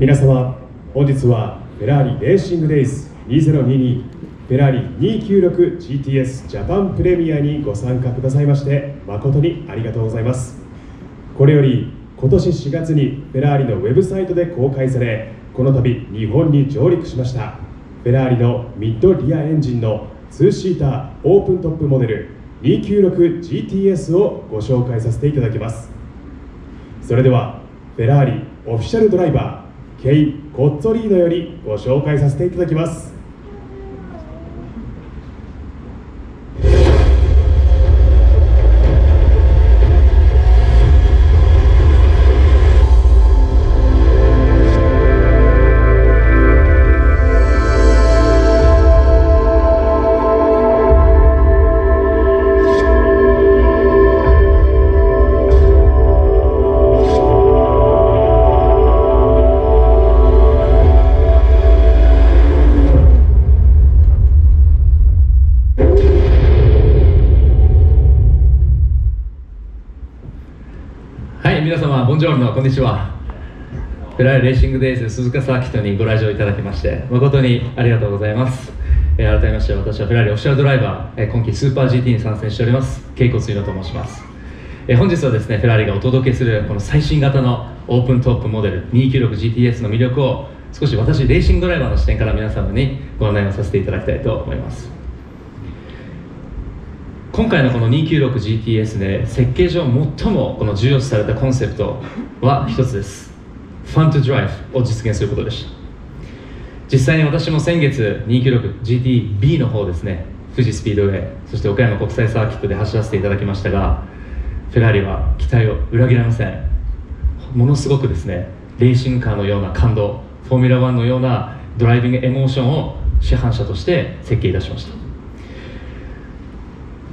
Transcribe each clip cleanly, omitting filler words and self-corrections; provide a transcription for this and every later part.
皆様、本日はフェラーリレーシングデイズ2022フェラーリ 296GTS ジャパンプレミアにご参加くださいまして誠にありがとうございます。これより今年4月にフェラーリのウェブサイトで公開され、この度日本に上陸しましたフェラーリのミッドリアエンジンの2シーターオープントップモデル 296GTS をご紹介させていただきます。それではフェラーリオフィシャルドライバーケイ・コッツォリーノよりご紹介させていただきます。こんにちは。フェラーリレーシングデイズ鈴鹿サーキットにご来場いただきまして誠にありがとうございます。改めまして私はフェラーリオフィシャルドライバー、今期スーパー GT に参戦しておりますケイコツイノと申します。本日はですねフェラーリがお届けするこの最新型のオープントップモデル 296GTS の魅力を少し私レーシングドライバーの視点から皆様にご案内をさせていただきたいと思います。今回のこの 296GTS で設計上最もこの重要視されたコンセプトは一つです。ファン・トゥ・ドライブを実現することでした。実際に私も先月 296GTB の方ですね、富士スピードウェイ、そして岡山国際サーキットで走らせていただきましたが、フェラーリは期待を裏切られません。ものすごくですねレーシングカーのような感動、フォーミュラ1のようなドライビングエモーションを市販車として設計いたしました。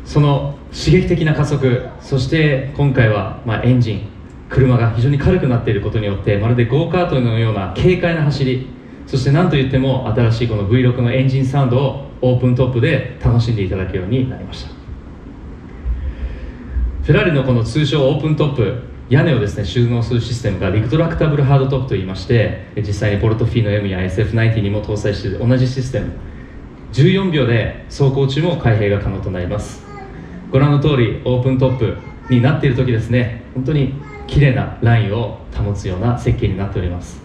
その刺激的な加速、そして今回はエンジン、車が非常に軽くなっていることによってまるでゴーカートのような軽快な走り、そして何といっても新しいこの V6 のエンジンサウンドをオープントップで楽しんでいただくようになりました。フェラーリのこの通称オープントップ、屋根をですね収納するシステムがリクトラクタブルハードトップといいまして、実際にポルトフィーノ M や SF90 にも搭載している同じシステム、14秒で走行中も開閉が可能となります。ご覧の通りオープントップになっている時ですね、本当に綺麗なラインを保つような設計になっております。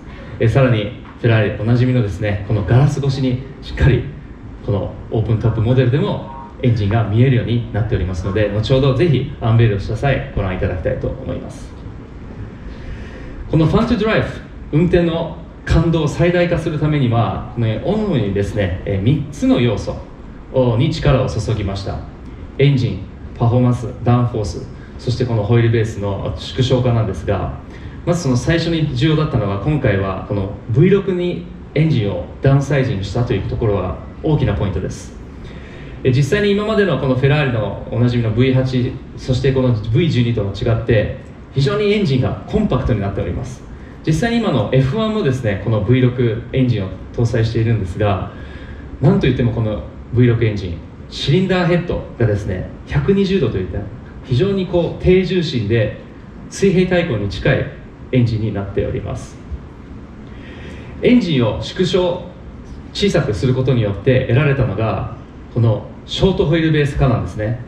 さらにフェラーリおなじみのですねこのガラス越しにしっかりこのオープントップモデルでもエンジンが見えるようになっておりますので、後ほどぜひアンベールをした際ご覧いただきたいと思います。このファン・トゥ・ドライブ、運転の感動を最大化するためには主にですね3つの要素に力を注ぎました。エンジン、パフォーマンス、ダウンフォース、そしてこのホイールベースの縮小化なんですが、まずその最初に重要だったのが、今回はこの V6 にエンジンをダウンサイジングしたというところは大きなポイントです。実際に今までのこのフェラーリのおなじみの V8、そしてこの V12 と違って非常にエンジンがコンパクトになっております。実際に今の F1 もですねこの V6 エンジンを搭載しているんですが、なんといってもこの V6 エンジン、シリンダーヘッドがですね120度といった非常にこう低重心で水平対向に近いエンジンになっております。エンジンを縮小小さくすることによって得られたのがこのショートホイールベース化なんですね。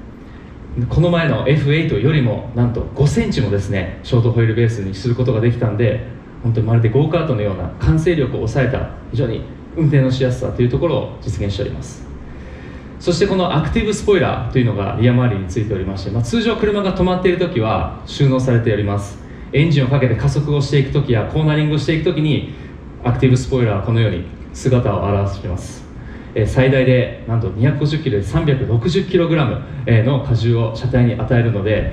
この前の F8 よりもなんと5センチもですねショートホイールベースにすることができたんで、本当にまるでゴーカートのような完成力を抑えた非常に運転のしやすさというところを実現しております。そしてこのアクティブスポイラーというのがリア周りについておりまして、通常車が止まっているときは収納されております。エンジンをかけて加速をしていくときやコーナリングをしていくときにアクティブスポイラーはこのように姿を現しています。最大でなんと250キロで 360kg の荷重を車体に与えるので、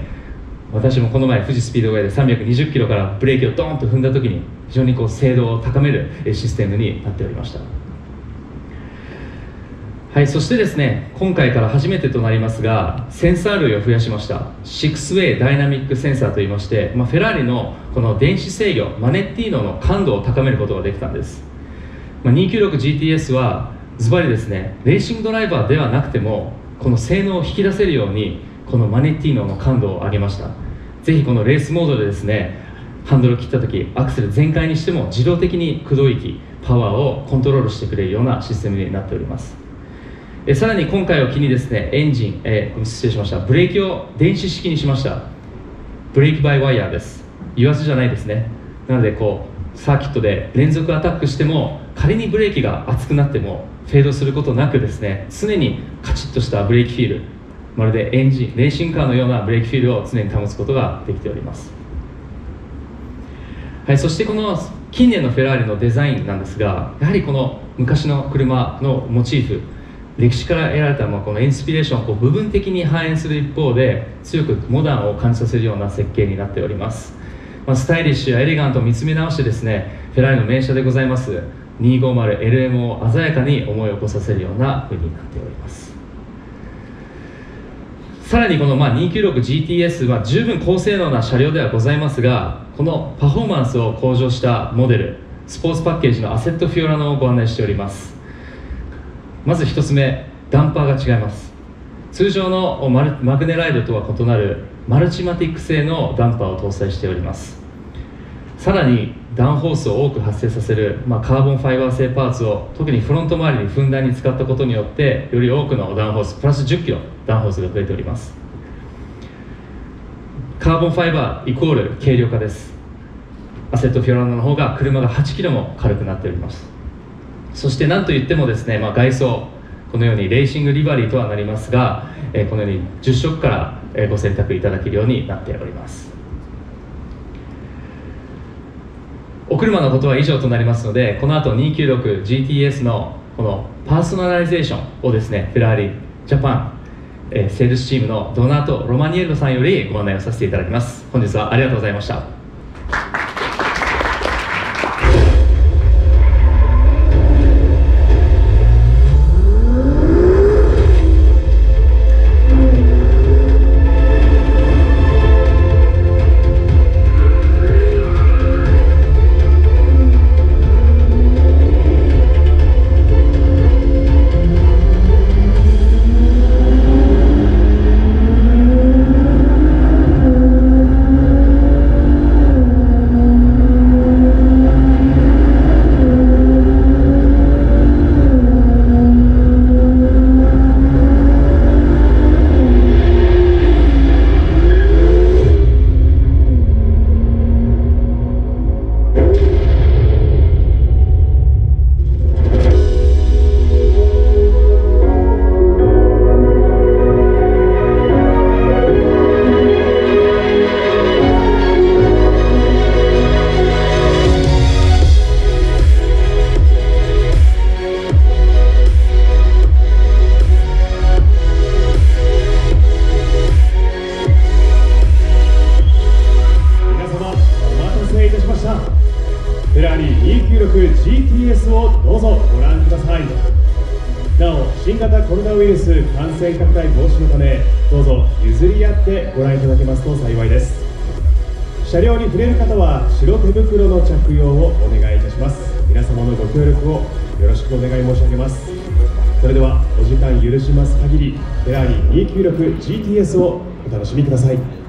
私もこの前富士スピードウェイで320キロからブレーキをドーンと踏んだときに非常にこう精度を高めるシステムになっておりました。はい、そしてですね今回から初めてとなりますが、センサー類を増やしました。6ウェイダイナミックセンサーといいまして、フェラーリのこの電子制御マネッティーノの感度を高めることができたんです。296GTS はズバリですねレーシングドライバーではなくてもこの性能を引き出せるようにこのマネッティーノの感度を上げました。ぜひこのレースモードでですねハンドルを切った時アクセル全開にしても自動的に駆動域パワーをコントロールしてくれるようなシステムになっております。さらに今回を機にですねエンジン、失礼しましたブレーキを電子式にしました。ブレーキバイワイヤーです。油圧じゃないですね。なのでこうサーキットで連続アタックしても仮にブレーキが熱くなってもフェードすることなくですね常にカチッとしたブレーキフィール、まるでエンジンレーシングカーのようなブレーキフィールを常に保つことができております。はい、そしてこの近年のフェラーリのデザインなんですが、やはりこの昔の車のモチーフ、歴史から得られたこのインスピレーションを部分的に反映する一方で強くモダンを感じさせるような設計になっております。スタイリッシュやエレガントを見つめ直してですねフェラーリの名車でございます 250LM を鮮やかに思い起こさせるような風になっております。さらにこの 296GTS は十分高性能な車両ではございますが、このパフォーマンスを向上したモデルスポーツパッケージのアセットフィオラノをご案内しております。まず1つ目、ダンパーが違います。通常のマグネライドとは異なるマルチマティック製のダンパーを搭載しております。さらにダウンホースを多く発生させる、カーボンファイバー製パーツを特にフロント周りにふんだんに使ったことによってより多くのダウンホースプラス 10kg ダウンホースが増えております。カーボンファイバーイコール軽量化です。アセットフィオラノの方が車が 8kg も軽くなっております。そして何といってもですね、外装このようにレーシングリバリーとはなりますが、このように10色からご選択いただけるようになっております。お車のことは以上となりますので、この後 296GTS のこのパーソナライゼーションをですねフェラーリジャパンセールスチームのドナート・ロマニエルさんよりご案内をさせていただきます。本日はありがとうございました。296GTS をどうぞご覧ください。なお、新型コロナウイルス感染拡大防止のため、どうぞ譲り合ってご覧いただけますと幸いです。車両に触れる方は白手袋の着用をお願いいたします。皆様のご協力をよろしくお願い申し上げます。それではお時間許します限りフェラーリ 296GTS をお楽しみください。